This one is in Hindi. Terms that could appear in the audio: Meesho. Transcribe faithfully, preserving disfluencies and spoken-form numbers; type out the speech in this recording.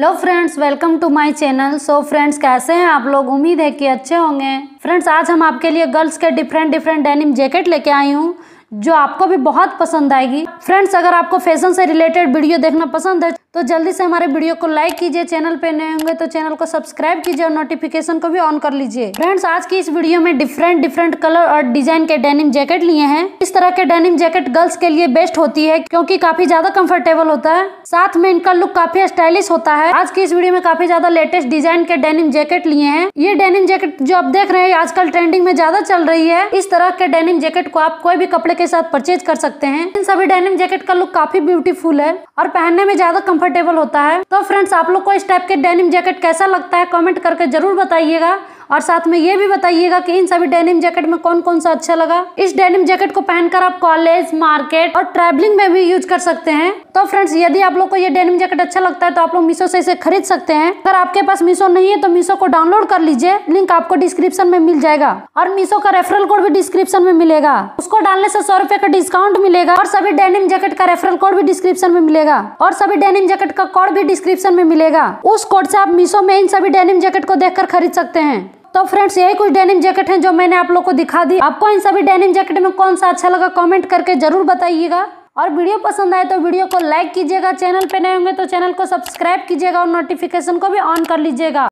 Hello friends, welcome to my channel. So friends, कैसे हैं आप लोग? उम्मीद है कि अच्छे होंगे। फ्रेंड्स, आज हम आपके लिए गर्ल्स के डिफरेंट डिफरेंट डेनिम जैकेट लेके आई हूँ जो आपको भी बहुत पसंद आएगी। फ्रेंड्स, अगर आपको फैशन से रिलेटेड वीडियो देखना पसंद है तो जल्दी से हमारे वीडियो को लाइक कीजिए। चैनल पे नए होंगे तो चैनल को सब्सक्राइब कीजिए और नोटिफिकेशन को भी ऑन कर लीजिए। फ्रेंड्स, आज की इस वीडियो में डिफरेंट डिफरेंट कलर और डिजाइन के डेनिम जैकेट लिए हैं। इस तरह के डेनिम जैकेट गर्ल्स के लिए बेस्ट होती है क्योंकि काफी ज्यादा कंफर्टेबल होता है, साथ में इनका लुक काफी स्टाइलिश होता है। आज की इस वीडियो में काफी ज्यादा लेटेस्ट डिजाइन के डेनिम जैकेट लिए हैं। ये डेनिम जैकेट जो आप देख रहे हैं आजकल ट्रेंडिंग में ज्यादा चल रही है। इस तरह के डेनिम जैकेट को आप कोई भी कपड़े के साथ परचेज कर सकते हैं। इन सभी डेनिम जैकेट का लुक काफी ब्यूटीफुल है और पहनने में ज्यादा कंफर्टेबल होता है। तो फ्रेंड्स, आप लोग को इस टाइप के डेनिम जैकेट कैसा लगता है कमेंट करके जरूर बताइएगा और साथ में ये भी बताइएगा कि इन सभी डेनिम जैकेट में कौन कौन सा अच्छा लगा। इस डेनिम जैकेट को पहनकर आप कॉलेज, मार्केट और ट्रैवलिंग में भी यूज कर सकते हैं। तो फ्रेंड्स, यदि आप लोग को ये डेनिम जैकेट अच्छा लगता है तो आप लोग मीशो से इसे खरीद सकते हैं। अगर आपके पास मीशो नहीं है तो मीशो को डाउनलोड कर लीजिए, लिंक आपको डिस्क्रिप्शन में मिल जाएगा और मीशो का रेफरल कोड भी डिस्क्रिप्शन में मिलेगा। उसको डालने से सौ रुपए का डिस्काउंट मिलेगा और सभी डेनिम जैकेट का रेफरल कोड भी डिस्क्रिप्शन में मिलेगा और सभी डेनिम जैकेट का कोड भी डिस्क्रिप्शन में मिलेगा। उस कोड से आप मीशो में इन सभी डेनिम जैकेट को देखकर खरीद सकते हैं। तो फ्रेंड्स, यही कुछ डेनिम जैकेट हैं जो मैंने आप लोग को दिखा दी। आपको इन सभी डेनिम जैकेट में कौन सा अच्छा लगा कमेंट करके जरूर बताइएगा और वीडियो पसंद आए तो वीडियो को लाइक कीजिएगा। चैनल पे नए होंगे तो चैनल को सब्सक्राइब कीजिएगा और नोटिफिकेशन को भी ऑन कर लीजिएगा।